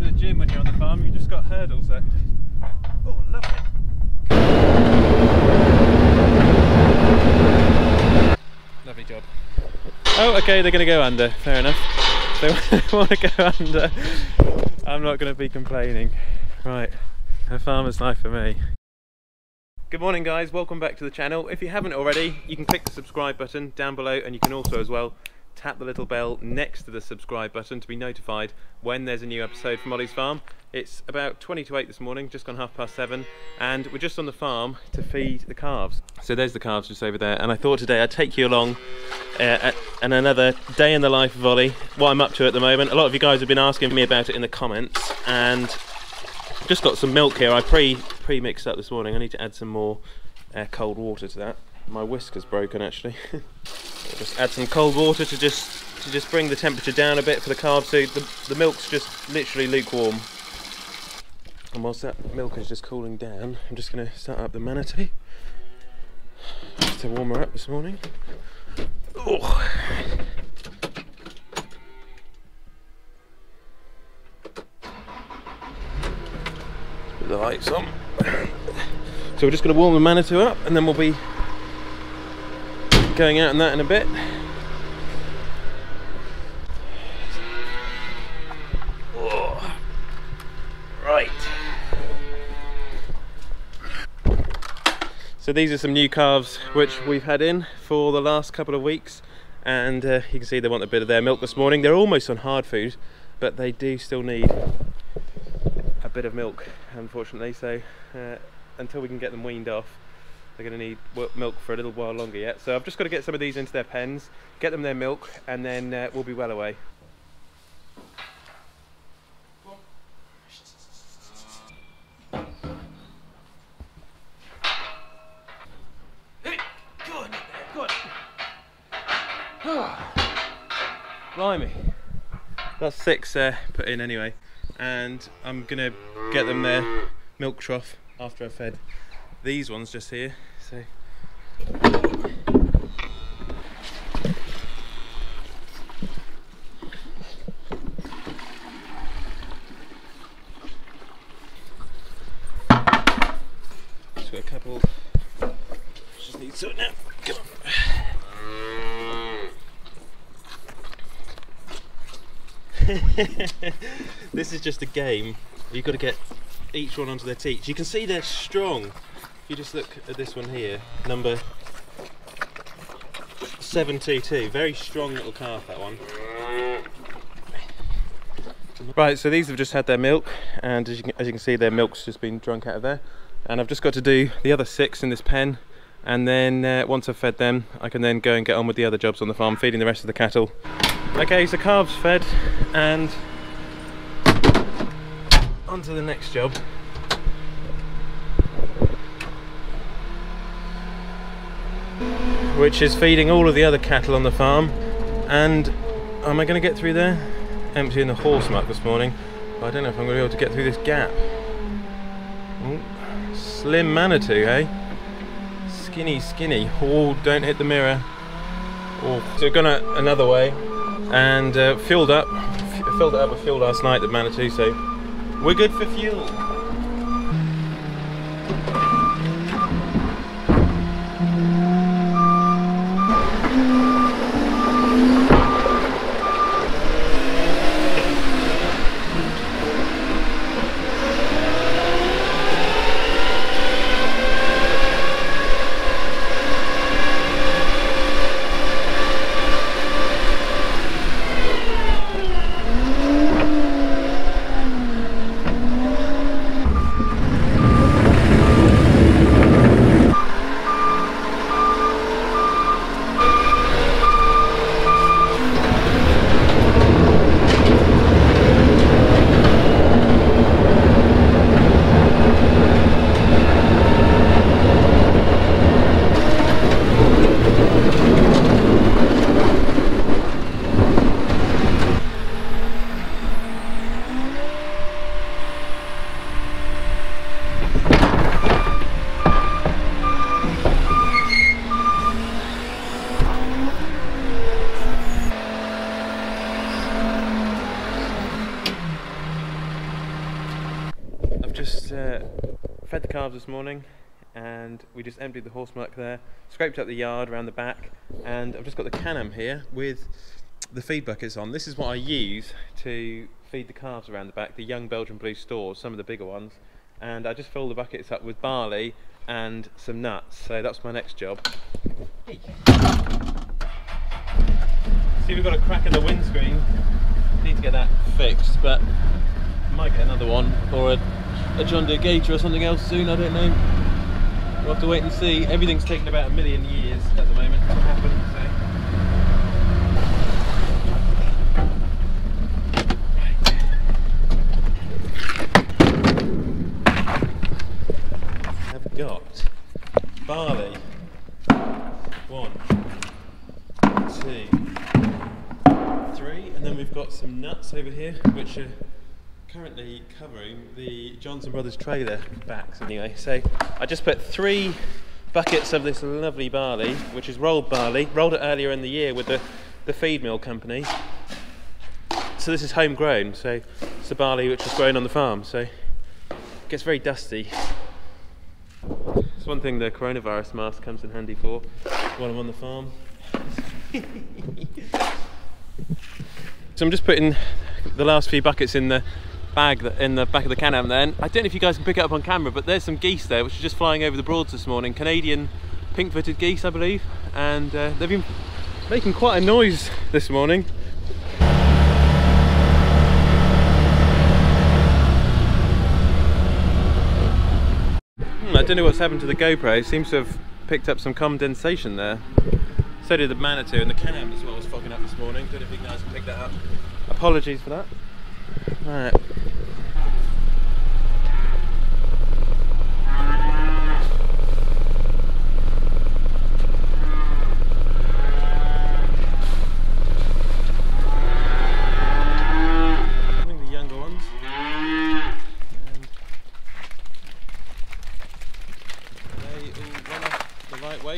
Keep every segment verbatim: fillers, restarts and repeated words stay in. to the gym when you're on the farm, you've just got hurdles there. Oh, lovely. Lovely job. Oh, okay, they're going to go under. Fair enough. They want to go under. I'm not going to be complaining. Right, a farmer's life for me. Good morning guys, welcome back to the channel. If you haven't already, you can click the subscribe button down below, and you can also as well tap the little bell next to the subscribe button to be notified when there's a new episode from Olly's Farm. It's about twenty to eight this morning, just gone half past seven, and we're just on the farm to feed the calves. So there's the calves just over there, and I thought today I'd take you along uh, and another day in the life of Ollie, what I'm up to at the moment. A lot of you guys have been asking me about it in the comments, and just got some milk here. I pre pre mixed up this morning. I need to add some more uh, cold water to that. My whisker's broken actually. Just add some cold water to just to just bring the temperature down a bit for the calves. So the, the milk's just literally lukewarm. And whilst that milk is just cooling down, I'm just going to start up the Manitou just to warm her up this morning. Oh. The lights on. So we're just going to warm the Manitou up, and then we'll be going out on that in a bit. Oh. Right. So these are some new calves which we've had in for the last couple of weeks, and uh, you can see they want a bit of their milk this morning. They're almost on hard food, but they do still need a bit of milk, unfortunately. So uh, until we can get them weaned off, they're going to need milk for a little while longer yet. So I've just got to get some of these into their pens, get them their milk, and then uh, we'll be well away. Good, good. Blimey, that's six uh, put in anyway. And I'm gonna get them their milk trough after I've fed these ones just here. So just got a couple, just need some now. Come on. This is just a game. You've got to get each one onto their teats. You can see they're strong. If you just look at this one here, number seven two two, very strong little calf, that one. Right, so these have just had their milk, and as you can, as you can see, their milk's just been drunk out of there. And I've just got to do the other six in this pen, and then uh, once I've fed them, I can then go and get on with the other jobs on the farm, feeding the rest of the cattle. Okay, so calves fed, and on to the next job. Which is feeding all of the other cattle on the farm. And am I going to get through there? Emptying the horse muck this morning. I don't know if I'm going to be able to get through this gap. Ooh, slim Manitou, eh? Skinny, skinny. Oh, don't hit the mirror. Oh. So we've gone another way. And uh, filled up, F filled it up with fuel last night, the Manitou, so we're good for fuel. just uh, fed the calves this morning, and we just emptied the horse muck there, scraped up the yard around the back, and I've just got the Can-Am here with the feed buckets on. This is what I use to feed the calves around the back, the young Belgian blue stores, some of the bigger ones, and I just fill the buckets up with barley and some nuts, so that's my next job. Hey. See, we've got a crack in the windscreen, need to get that fixed, but might get another one, or a, a John Deere Gator or something else soon, I don't know. We'll have to wait and see. Everything's taking about a million years at the moment to happen, so. Got barley, one, two, three, and then we've got some nuts over here, which are currently covering the Johnson Brothers trailer backs anyway. So I just put three buckets of this lovely barley, which is rolled barley, rolled it earlier in the year with the, the feed mill company. So this is homegrown, so it's the barley which was grown on the farm, so it gets very dusty. It's one thing the coronavirus mask comes in handy for while I'm on the farm. So I'm just putting the last few buckets in the bag that, in the back of the Can-Am then. I don't know if you guys can pick it up on camera, but there's some geese there which are just flying over the Broads this morning. Canadian pink-footed geese, I believe. And uh, they've been making quite a noise this morning. I don't know what's happened to the GoPro. It seems to have picked up some condensation there. So did the Manitou, and the Can-Am as well was fogging up this morning. Don't know if you guys can pick that up. Apologies for that. Right.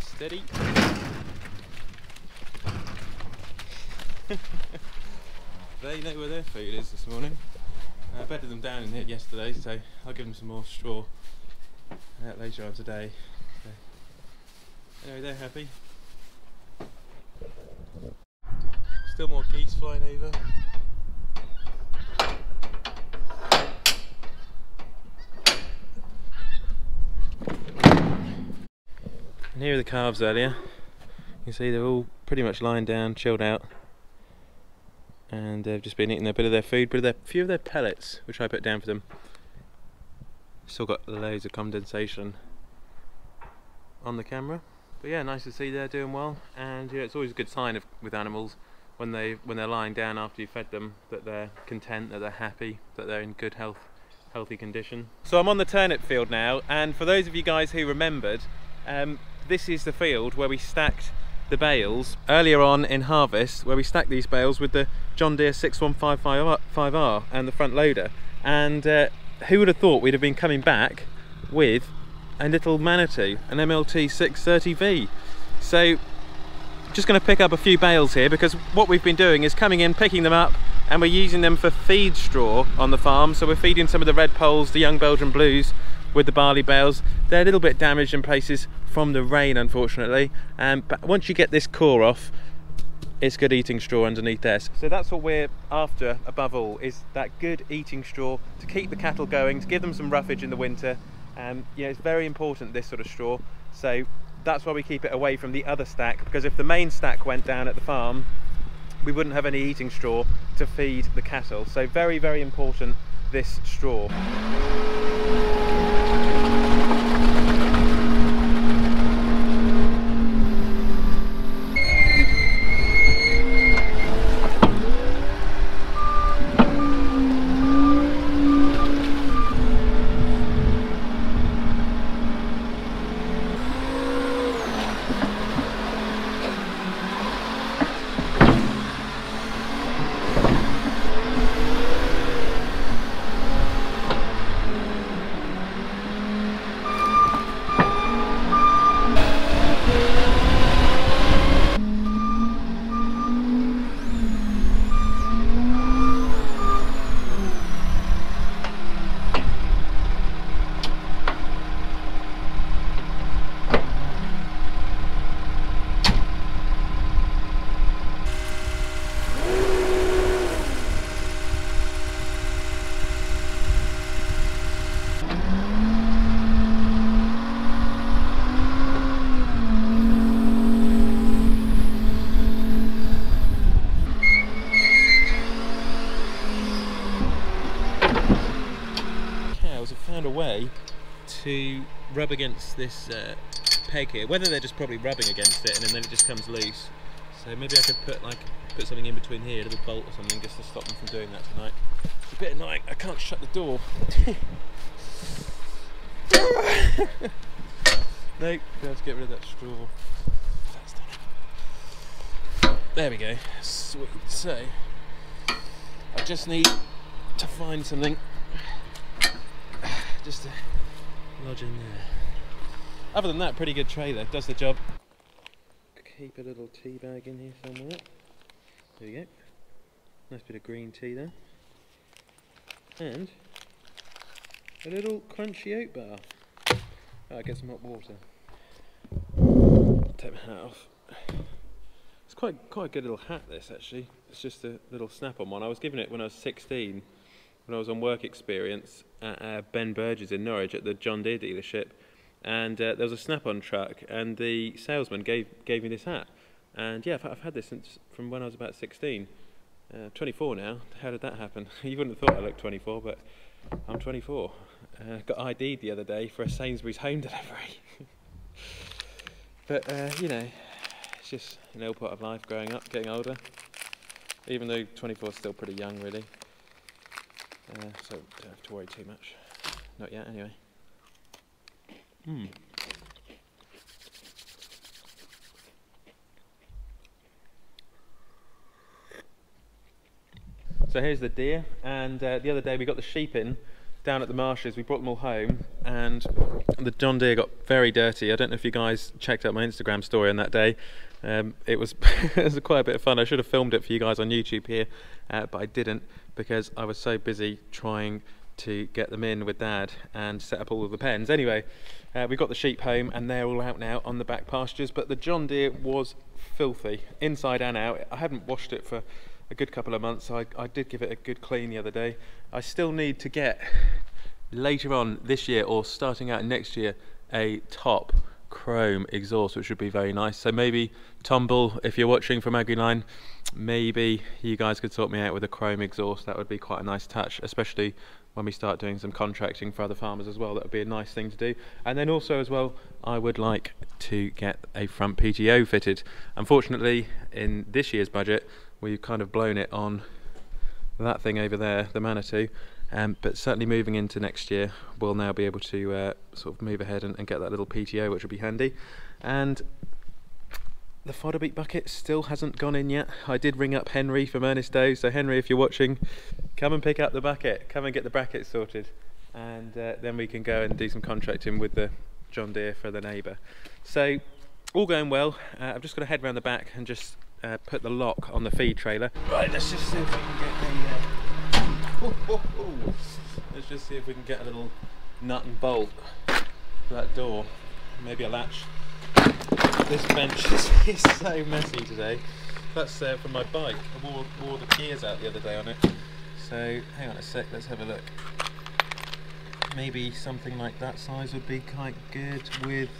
Steady. They know where their food is this morning. I uh, bedded them down in here yesterday, so I'll give them some more straw uh, later on today. So, anyway, they're happy. Still more geese flying over. And here are the calves earlier. You can see they're all pretty much lying down, chilled out, and they've just been eating a bit of their food, but a few of their pellets, which I put down for them. Still got loads of condensation on the camera, but yeah, nice to see they're doing well. And you know, it's always a good sign of, with animals when they when they're lying down after you fed them, that they're content, that they're happy, that they're in good health, healthy condition. So I'm on the turnip field now, and for those of you guys who remembered. Um, This is the field where we stacked the bales earlier on in harvest, where we stacked these bales with the John Deere six one five five R and the front loader. And uh, who would have thought we'd have been coming back with a little Manitou, an M L T six thirty V. So just going to pick up a few bales here, because what we've been doing is coming in, picking them up, and we're using them for feed straw on the farm. So we're feeding some of the red poles, the young Belgian blues, with the barley bales. They're a little bit damaged in places from the rain, unfortunately, um, but once you get this core off, it's good eating straw underneath there. So that's what we're after above all, is that good eating straw to keep the cattle going, to give them some roughage in the winter. Um, you know, it's very important, this sort of straw, so that's why we keep it away from the other stack, because if the main stack went down at the farm, we wouldn't have any eating straw to feed the cattle. So very, very important, this straw. found a way to rub against this uh, peg here. Whether they're just probably rubbing against it and then it just comes loose. So maybe I could put like put something in between here, a little bolt or something, just to stop them from doing that tonight. It's a bit annoying. I can't shut the door. Nope, let's get rid of that straw. That's done. There we go. Sweet. So I just need to find something just to lodge in there. Other than that, pretty good tray though. Does the job. Keep a little tea bag in here somewhere. There we go. Nice bit of green tea there. And a little crunchy oat bar. Right, get some hot water. Take my hat off. It's quite quite a good little hat this actually. It's just a little snap-on one. I was given it when I was sixteen, when I was on work experience at uh, Ben Burgess in Norwich at the John Deere dealership, and uh, there was a snap-on truck, and the salesman gave gave me this hat. And yeah, I've, I've had this since from when I was about sixteen. Uh, twenty-four now. How did that happen? You wouldn't have thought I looked twenty-four, but I'm twenty-four. I uh, got ID'd the other day for a Sainsbury's home delivery. But uh, you know, it's just an ill part of life growing up, getting older. Even though twenty-four is still pretty young, really. Uh, so don't have to worry too much. Not yet, anyway. Hmm. So here's the deer, and uh, the other day we got the sheep in down at the marshes. We brought them all home, and the John Deere got very dirty. I don't know if you guys checked out my Instagram story on that day. Um, it was it was quite a bit of fun. I should have filmed it for you guys on YouTube here, uh, but I didn't because I was so busy trying to get them in with Dad and set up all of the pens. Anyway, uh, we got the sheep home, and they're all out now on the back pastures. But the John Deere was filthy, inside and out. I hadn't washed it for a good couple of months, so I, I did give it a good clean the other day. I still need to get, later on this year or starting out next year, a top chrome exhaust, which would be very nice. So maybe Tom Bull, if you're watching from AgriLine, maybe you guys could sort me out with a chrome exhaust. That would be quite a nice touch, especially when we start doing some contracting for other farmers as well. That would be a nice thing to do. And then also as well, I would like to get a front P T O fitted. Unfortunately, in this year's budget, we've kind of blown it on that thing over there, the Manitou, um, but certainly moving into next year, we'll now be able to uh, sort of move ahead and, and get that little P T O, which will be handy. And the fodder beet bucket still hasn't gone in yet. I did ring up Henry from Ernest Doe, so Henry, if you're watching, come and pick up the bucket, come and get the bracket sorted, and uh, then we can go and do some contracting with the John Deere for the neighbour. So, all going well. uh, I've just got to head round the back and just Uh, put the lock on the feed trailer. Right, let's just see if we can get a. Uh, ooh, ooh, ooh. Let's just see if we can get a little nut and bolt for that door. Maybe a latch. This bench is, is so messy today. That's uh, from my bike. I wore, wore the gears out the other day on it. So hang on a sec. Let's have a look. Maybe something like that size would be quite good with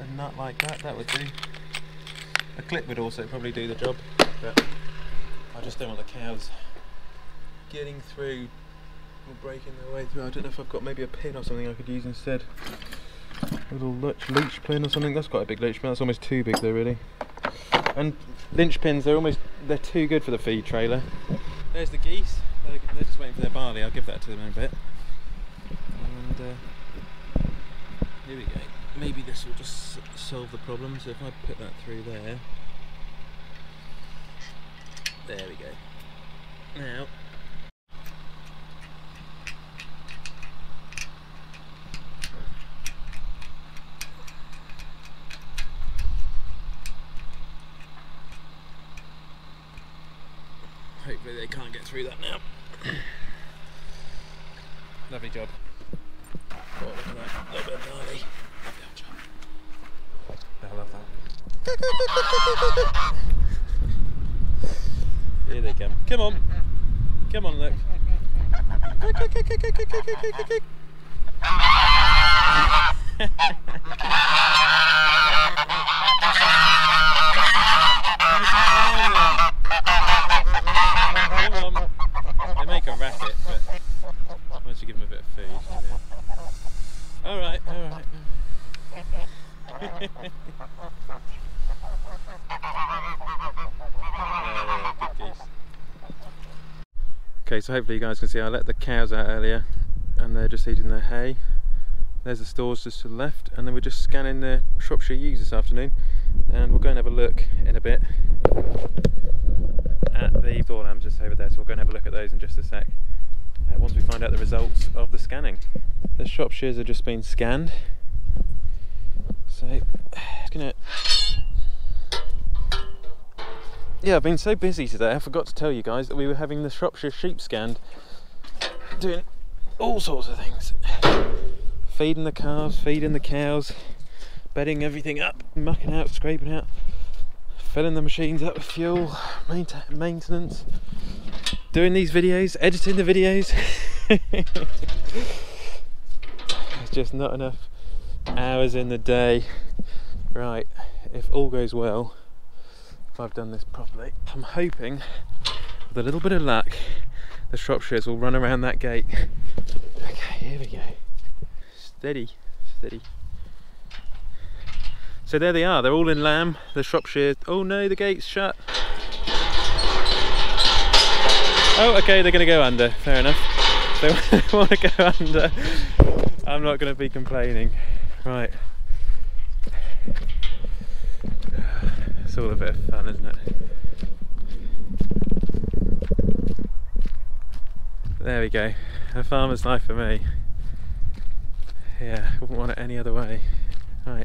a nut like that. That would do. A clip would also probably do the job, but I just don't want the cows getting through or breaking their way through. I don't know if I've got maybe a pin or something I could use instead. A little lurch, leech pin or something. That's quite a big leech pin. That's almost too big though, really. And lynch pins, they're almost, they're too good for the feed trailer. There's the geese. They're, they're just waiting for their barley. I'll give that to them in a bit. And uh, here we go. Maybe this will just solve the problem. So if I put that through there, there we go. Now, hopefully they can't get through that now. Lovely job. Oh, look at that. A little bit of barley. I love that. Here they come. Come on. Come on, look. They make a racket, but once you give them a bit of food, you know. Yeah, big geese. Okay, so hopefully you guys can see I let the cows out earlier and they're just eating their hay. There's the stores just to the left, and then we're just scanning the Shropshire ewes this afternoon, and we'll go and have a look in a bit at the door lambs just over there, so we'll go and have a look at those in just a sec uh, once we find out the results of the scanning. The Shropshires have just been scanned, so it's gonna... Yeah, I've been so busy today I forgot to tell you guys that we were having the Shropshire sheep scanned, doing all sorts of things. Feeding the calves, feeding the cows, bedding everything up, mucking out, scraping out, filling the machines up with fuel, maintenance, doing these videos, editing the videos. There's just not enough hours in the day. Right, if all goes well, if I've done this properly, I'm hoping with a little bit of luck the Shropshires will run around that gate. Okay, here we go. Steady, steady. So there they are, they're all in lamb, the Shropshire. Oh no, the gate's shut. Oh, okay, they're gonna go under, fair enough. They wanna go under. I'm not gonna be complaining. Right. It's all a bit of fun, isn't it? There we go, a farmer's life for me. Yeah, wouldn't want it any other way. Right.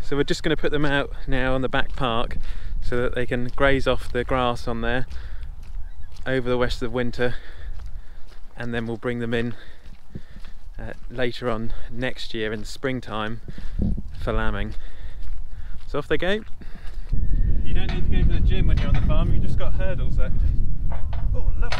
So we're just going to put them out now on the back park so that they can graze off the grass on there over the rest of winter, and then we'll bring them in uh, later on next year in the springtime for lambing. So off they go. You don't need to go to the gym when you're on the farm, you've just got hurdles there. Oh, lovely.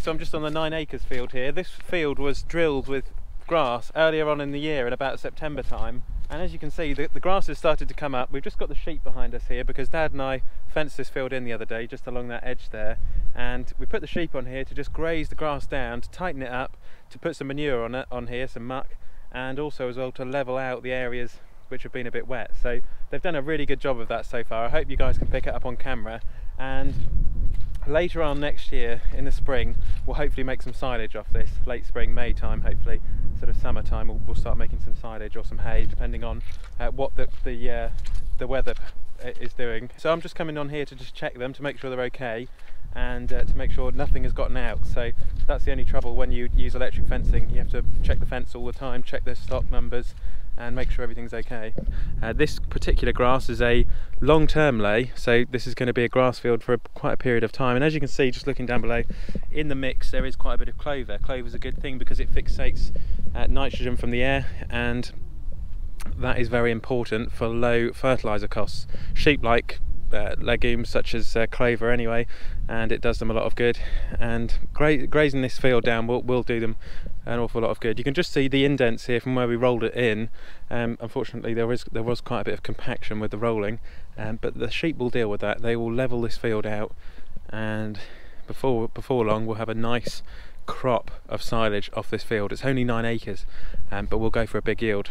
So I'm just on the nine acres field here. This field was drilled with grass earlier on in the year in about September time, and as you can see the, the grass has started to come up. We've just got the sheep behind us here because Dad and I fenced this field in the other day just along that edge there, and we put the sheep on here to just graze the grass down, to tighten it up, to put some manure on it on here, some muck, and also as well to level out the areas which have been a bit wet. So they've done a really good job of that so far. I hope you guys can pick it up on camera, and later on next year in the spring we'll hopefully make some silage off this. Late spring, May time, hopefully sort of summer time, we'll, we'll start making some silage or some hay depending on uh, what the the, uh, the weather is doing. So I'm just coming on here to just check them to make sure they're okay, and uh, to make sure nothing has gotten out. So that's the only trouble when you use electric fencing, you have to check the fence all the time, check the stock numbers and make sure everything's okay. Uh, this particular grass is a long-term lay, so this is going to be a grass field for a, quite a period of time, and as you can see just looking down below in the mix there is quite a bit of clover. Clover is a good thing because it fixates uh, nitrogen from the air, and that is very important for low fertiliser costs. Sheep like Uh, legumes such as uh, clover anyway, and it does them a lot of good, and gra grazing this field down will, will do them an awful lot of good. You can just see the indents here from where we rolled it in. Um, unfortunately there is there was quite a bit of compaction with the rolling, um, but the sheep will deal with that. They will level this field out, and before before long we'll have a nice crop of silage off this field. It's only nine acres, um, but we'll go for a big yield.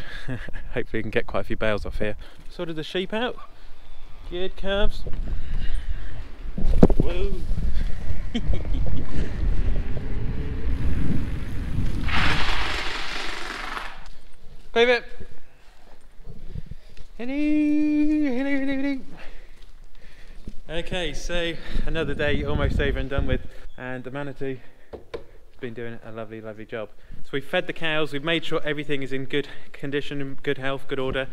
Hopefully we can get quite a few bales off here. Sorted the sheep out. Good calves. Whoa. Clover. Hello, hello, hello, hello. Okay, so another day almost over and done with, and the Manitou has been doing a lovely, lovely job. So we've fed the cows, we've made sure everything is in good condition, good health, good order.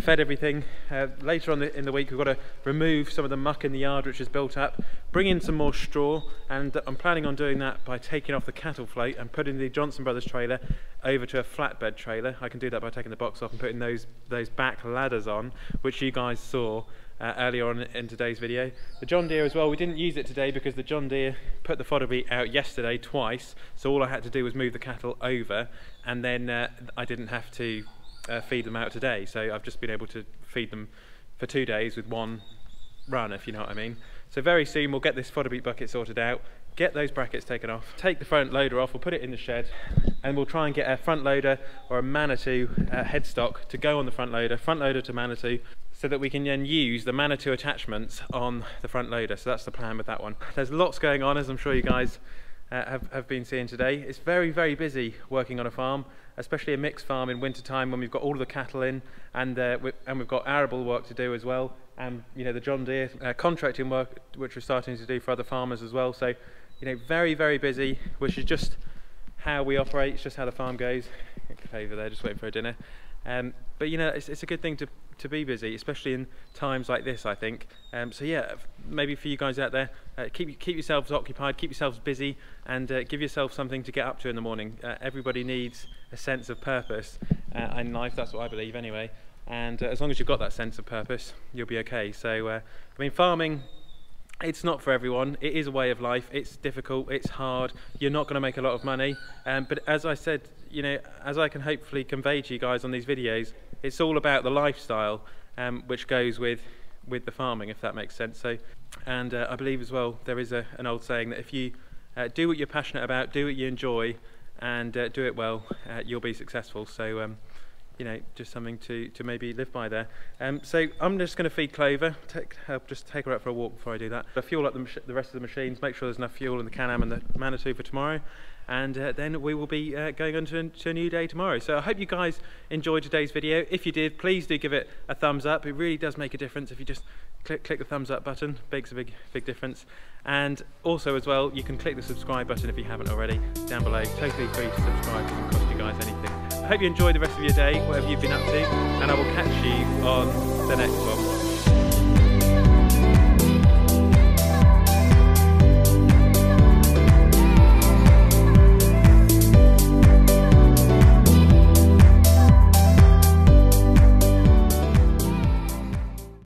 Fed everything. Uh, later on in the week we've got to remove some of the muck in the yard which is built up, bring in some more straw, and I'm planning on doing that by taking off the cattle float and putting the Johnson Brothers trailer over to a flatbed trailer. I can do that by taking the box off and putting those those back ladders on, which you guys saw uh, earlier on in today's video. The John Deere as well, we didn't use it today because the John Deere put the fodder beet out yesterday twice, so all I had to do was move the cattle over, and then uh, I didn't have to Uh, feed them out today, so I've just been able to feed them for two days with one run, if you know what I mean. So very soon we'll get this fodder beet bucket sorted out, get those brackets taken off, take the front loader off, we'll put it in the shed, and we'll try and get a front loader or a Manitou uh, headstock to go on the front loader, front loader to Manitou, so that we can then use the Manitou attachments on the front loader. So that's the plan with that one. There's lots going on, as I'm sure you guys uh, have, have been seeing today. It's very, very busy working on a farm, especially a mixed farm in winter time when we've got all of the cattle in, and, uh, we, and we've got arable work to do as well. And you know, the John Deere uh, contracting work, which we're starting to do for other farmers as well. So, you know, very, very busy, which is just how we operate. It's just how the farm goes. Over there, just waiting for a dinner. Um, but you know, it's, it's a good thing to, to be busy, especially in times like this, I think. Um, so yeah, maybe for you guys out there, uh, keep, keep yourselves occupied, keep yourselves busy, and uh, give yourself something to get up to in the morning. Uh, everybody needs a sense of purpose uh, in life. That's what I believe anyway. And uh, as long as you've got that sense of purpose, you'll be okay. So, uh, I mean, farming, it's not for everyone. It is a way of life. It's difficult, it's hard. You're not going to make a lot of money. Um, but as I said, you know, as I can hopefully convey to you guys on these videos, it's all about the lifestyle um, which goes with, with the farming, if that makes sense. So, and uh, I believe as well, there is a, an old saying that if you uh, do what you're passionate about, do what you enjoy, and uh, do it well, uh, you'll be successful. So, um, you know, just something to, to maybe live by there. Um, so I'm just going to feed Clover, take, uh, just take her out for a walk before I do that. I fuel up the, the rest of the machines, make sure there's enough fuel in the Can-Am and the Manitou for tomorrow, and uh, then we will be uh, going on to, to a new day tomorrow. So I hope you guys enjoyed today's video. If you did, please do give it a thumbs up. It really does make a difference if you just click, click the thumbs up button. Makes a big, big difference. And also as well, you can click the subscribe button if you haven't already, down below. Totally free to subscribe, doesn't cost you guys anything. I hope you enjoy the rest of your day, whatever you've been up to, and I will catch you on the next one.